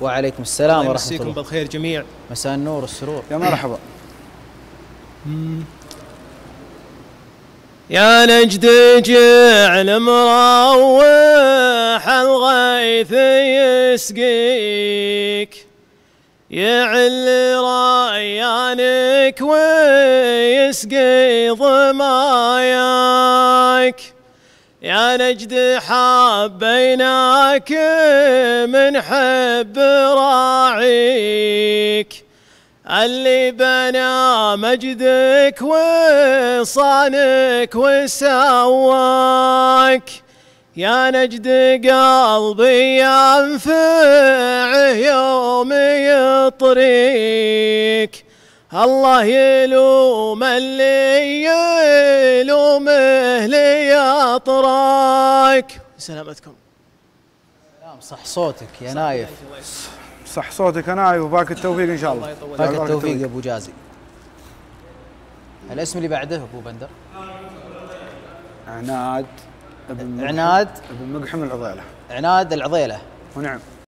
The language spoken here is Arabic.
وعليكم السلام ورحمة الله. مساكم بالخير جميع. مساء النور والسرور. يا مرحبا. يا نجد جعل مروح الغيث يسقيك يعل ريانك ويسقي ضماياك يا نجد حبيناك من حب راعيك اللي بنى مجدك وصانك وسواك يا نجد قلبي ينفعه يوم يطريك الله يلوم اللي يلومه ليطراك. سلامتكم. سلام. صح صوتك يا نايف. صح صوتك يا نايف وباك التوفيق ان شاء الله. باك التوفيق يا ابو جازي. الاسم اللي بعده ابو بندر. عناد بن مقحم العضيله. عناد العضيله. ونعم.